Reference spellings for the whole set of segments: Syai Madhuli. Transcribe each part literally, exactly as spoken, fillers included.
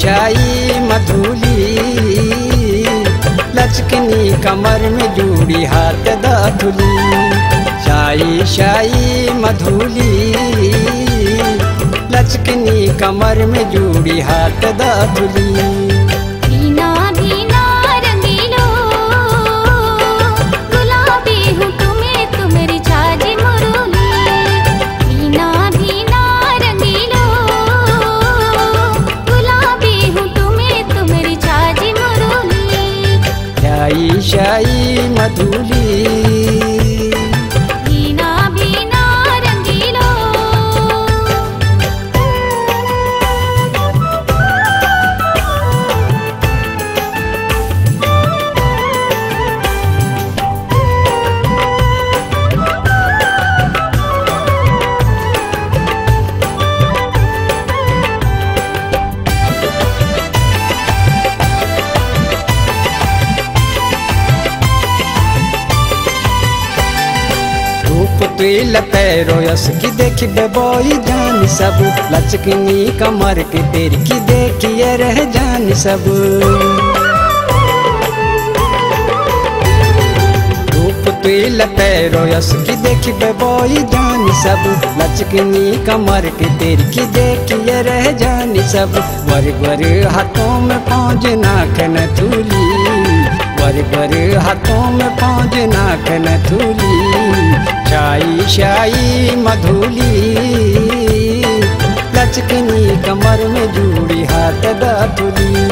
शाई मधुली लचकनी कमर में जूड़ी हाथ दाधुली। शाई शाई मधुली लचकनी कमर में जूड़ी हाथ दाधुली। शाई मधुली पैरो यस की देखी बेबोई जान सब लचकनी कमर के पेर की देखिए रह जान सब। धूप तुल पैरो यस की देखी बेबोई जान सब लचकनी कमर के पेर की देखिए रह जान सब। वर वर हाथों में पौज नाक नथुली। वर वर हाथों में पौज नाक नथुली। शाई शाई मधुली लचकनी कमर में जूड़ी हाथ दाधुली।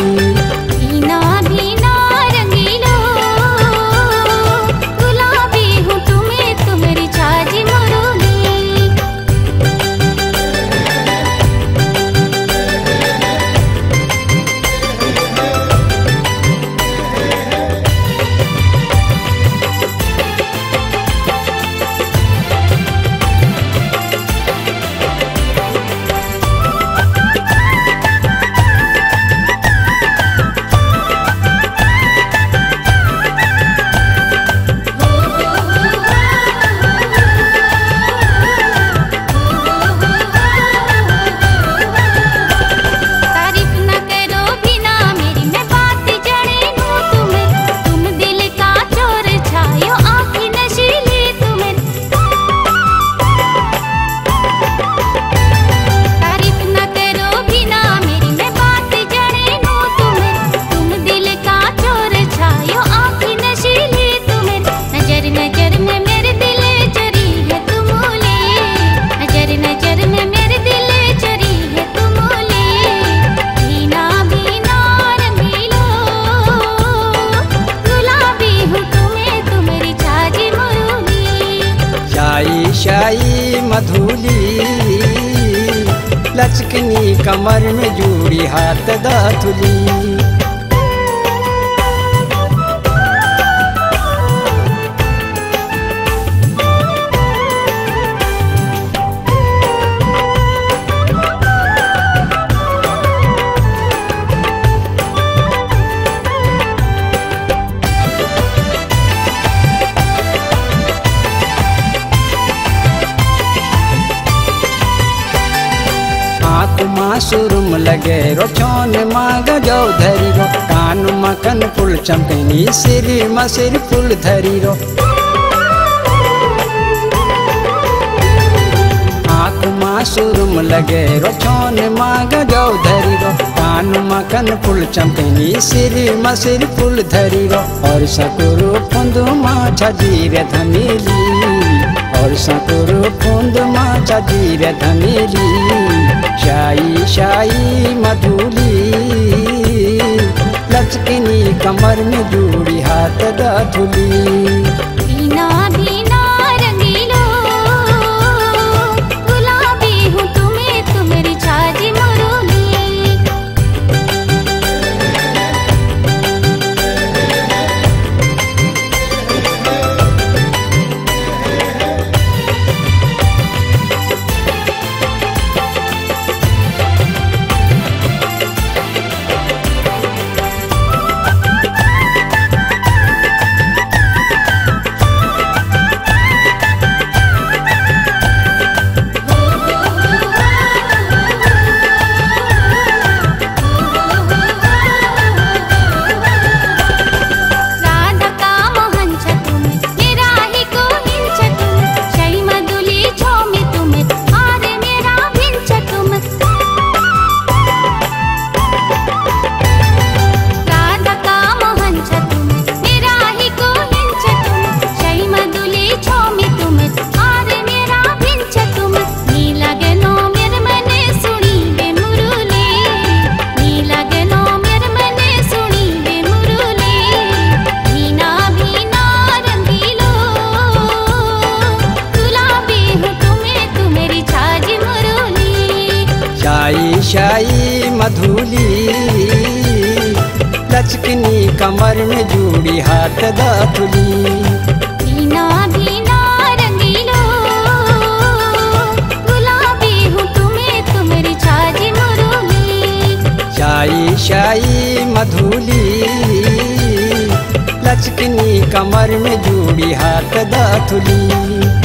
शाई मधुली लचकनी कमर में जूड़ी हाथ दाधुली। सुरुम लगे रो चौन माँ गजो धरी रो। कान मकन पुल चमकनी सिर मसिर पुल धरी रो। आँख माँ सुरुम लगे रो चौन माँ गजो धरी रो। कान मकन पुल चमकनी सिर मसिर पुल धरी रो। और सकुरु पुंदु माँ छजीर धनेली। और सकुरु पुंदु माँ छजीर धनेली। शाई शाई मधुली लचकनी कमर में जूड़ी हाथ दाधुली। शाई मधुली लचकनी कमर में जोड़ी हाथ दातुली शाई शाई मधुली लचकनी कमर में जोड़ी हाथ दातुली।